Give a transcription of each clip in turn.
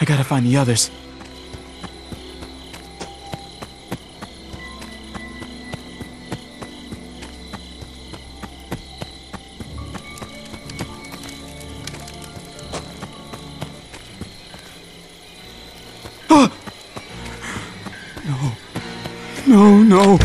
I gotta find the others. No. Oh, no.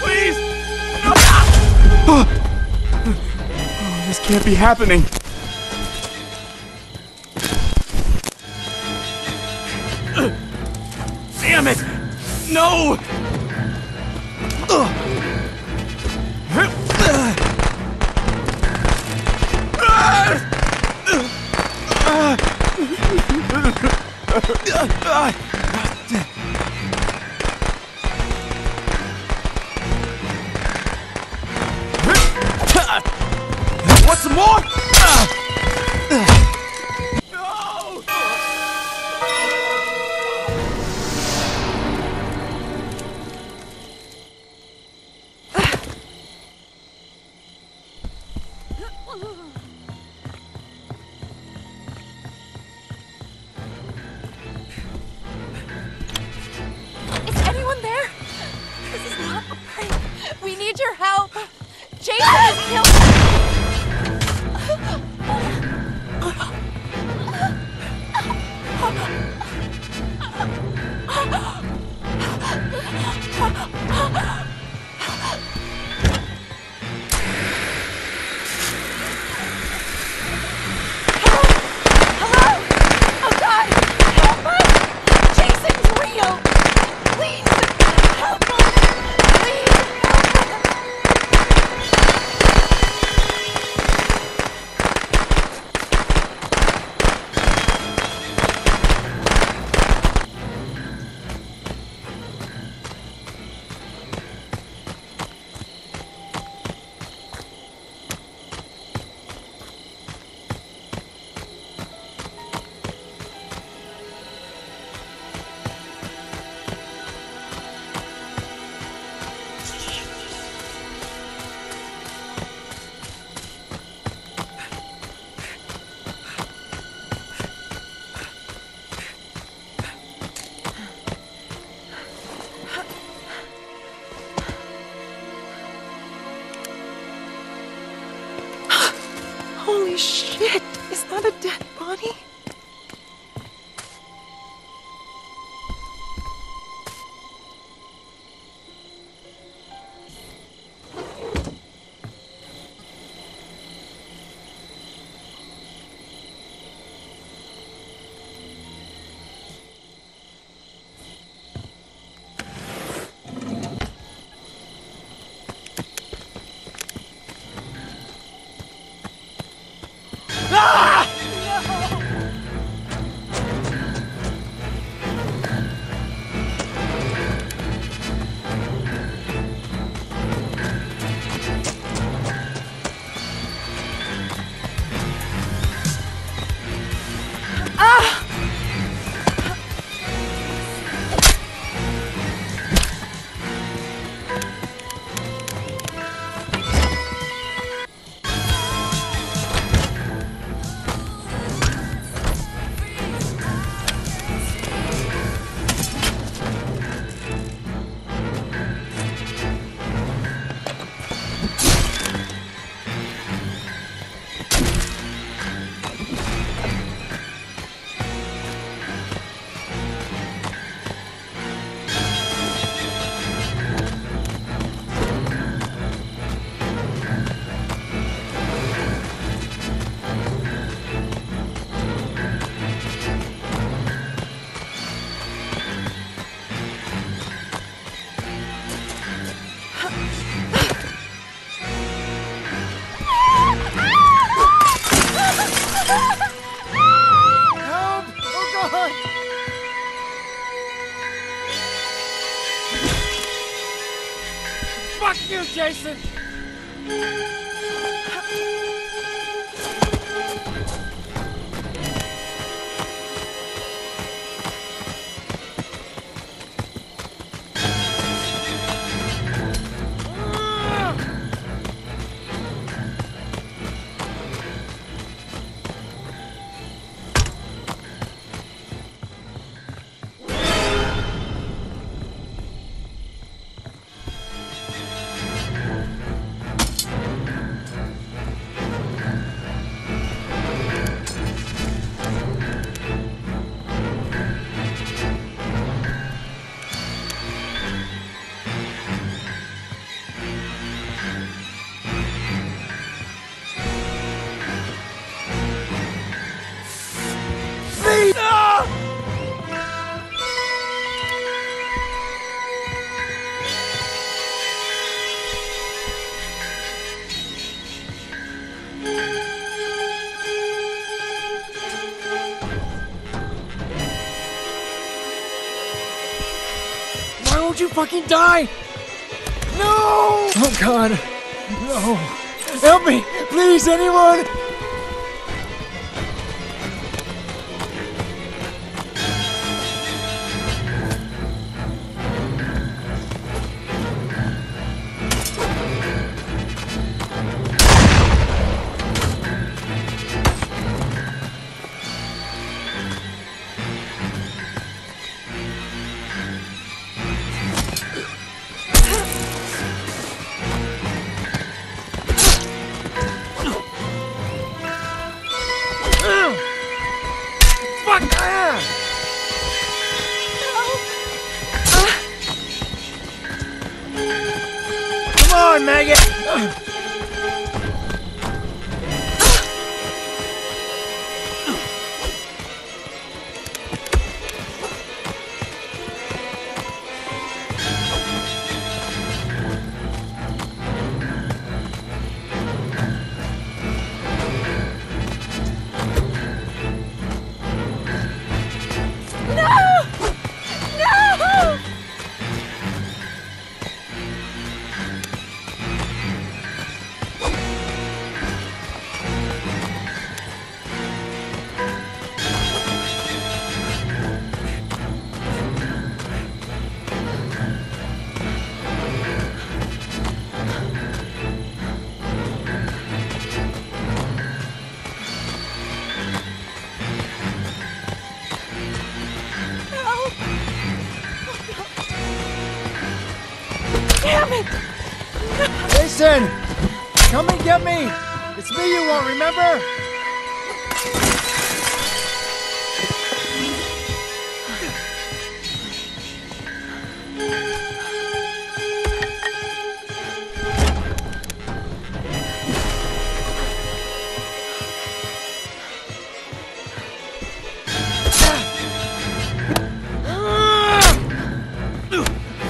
Please! No. Oh, this can't be happening. Damn it! No! What's some more? No! Is anyone there? This is not a prank. We need your help. Jason has killed. Holy shit! Is that a dead body? Fuck you, Jason! fucking die! No! Oh God! No! Help me! Please, anyone! Jason! Come and get me! It's me you want, remember?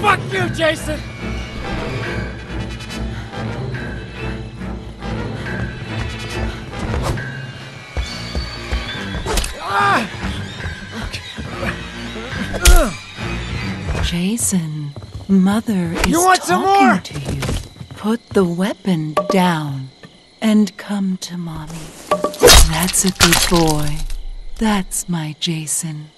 Fuck you, Jason! Jason, Mother is talking to you. Put the weapon down and come to Mommy. That's a good boy. That's my Jason.